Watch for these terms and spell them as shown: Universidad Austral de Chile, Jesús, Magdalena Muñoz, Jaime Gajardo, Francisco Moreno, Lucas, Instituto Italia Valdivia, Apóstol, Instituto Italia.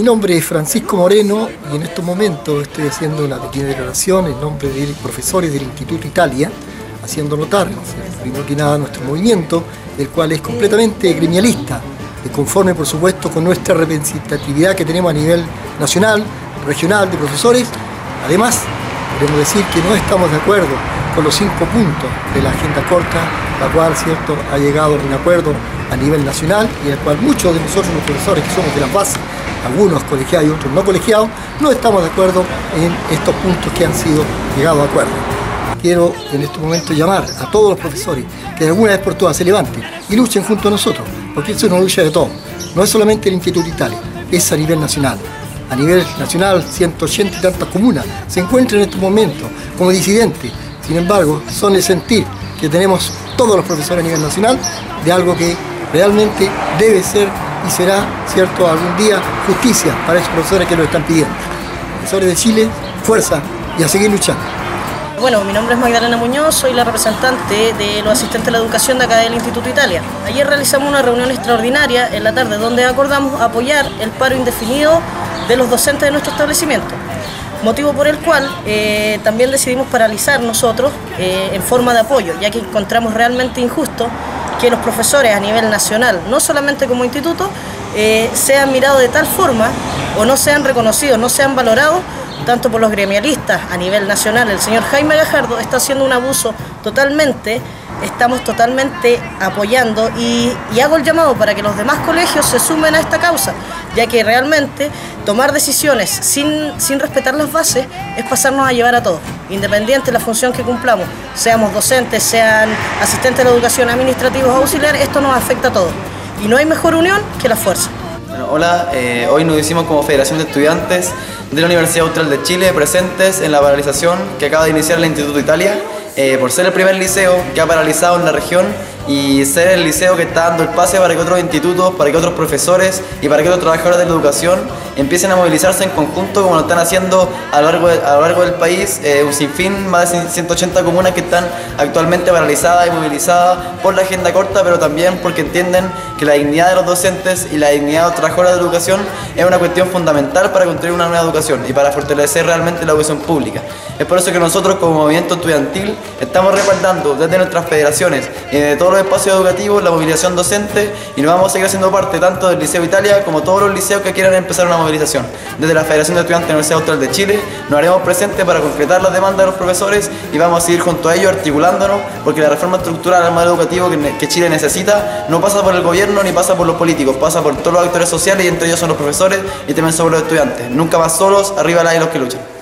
Mi nombre es Francisco Moreno y en estos momentos estoy haciendo una pequeña declaración en nombre de profesores del Instituto Italia, haciendo notar, primero que nada, nuestro movimiento, el cual es completamente gremialista, conforme por supuesto con nuestra representatividad que tenemos a nivel nacional, regional, de profesores. Además, queremos decir que no estamos de acuerdo con los 5 puntos de la agenda corta, la cual, cierto, ha llegado a un acuerdo a nivel nacional y en el cual muchos de nosotros, los profesores que somos de las bases, algunos colegiados y otros no colegiados, no estamos de acuerdo en estos puntos que han sido llegados a acuerdo. Quiero en este momento llamar a todos los profesores que de alguna vez por todas se levanten y luchen junto a nosotros, porque eso es una lucha de todos, no es solamente el Instituto Italia, es a nivel nacional. A nivel nacional, 180 y tantas comunas se encuentran en estos momentos como disidentes. Sin embargo, son el sentir que tenemos todos los profesores a nivel nacional de algo que realmente debe ser y será, cierto, algún día justicia para esos profesores que lo están pidiendo. Profesores de Chile, fuerza y a seguir luchando. Bueno, mi nombre es Magdalena Muñoz, soy la representante de los asistentes de la educación de acá del Instituto Italia. Ayer realizamos una reunión extraordinaria en la tarde donde acordamos apoyar el paro indefinido de los docentes de nuestro establecimiento, motivo por el cual también decidimos paralizar nosotros en forma de apoyo, ya que encontramos realmente injusto que los profesores a nivel nacional, no solamente como instituto, sean mirados de tal forma o no sean reconocidos, no sean valorados, tanto por los gremialistas a nivel nacional. El señor Jaime Gajardo está haciendo un abuso totalmente, estamos totalmente apoyando y hago el llamado para que los demás colegios se sumen a esta causa, ya que realmente tomar decisiones sin respetar las bases es pasarnos a llevar a todos, independiente de la función que cumplamos, seamos docentes, sean asistentes de la educación, administrativos, auxiliares, esto nos afecta a todos y no hay mejor unión que la fuerza. Bueno, hola, hoy nos hicimos como Federación de Estudiantes de la Universidad Austral de Chile presentes en la paralización que acaba de iniciar el Instituto Italia por ser el primer liceo que ha paralizado en la región y ser el liceo que está dando el pase para que otros institutos, para que otros profesores y para que otros trabajadores de la educación empiecen a movilizarse en conjunto como lo están haciendo a lo largo del país, un sinfín, más de 180 comunas que están actualmente paralizadas y movilizadas por la agenda corta, pero también porque entienden que la dignidad de los docentes y la dignidad de los trabajadores de la educación es una cuestión fundamental para construir una nueva educación y para fortalecer realmente la educación pública. Es por eso que nosotros como movimiento estudiantil estamos respaldando desde nuestras federaciones y de todos los espacios educativos la movilización docente y nos vamos a seguir haciendo parte tanto del Liceo Italia como todos los liceos que quieran empezar una movilización. Desde la Federación de Estudiantes de la Universidad Austral de Chile nos haremos presentes para concretar las demandas de los profesores y vamos a seguir junto a ellos articulándonos, porque la reforma estructural al modelo educativo que Chile necesita no pasa por el gobierno ni pasa por los políticos, pasa por todos los actores sociales y entre ellos son los profesores y también sobre los estudiantes. Nunca más solos, arriba la de los que luchan.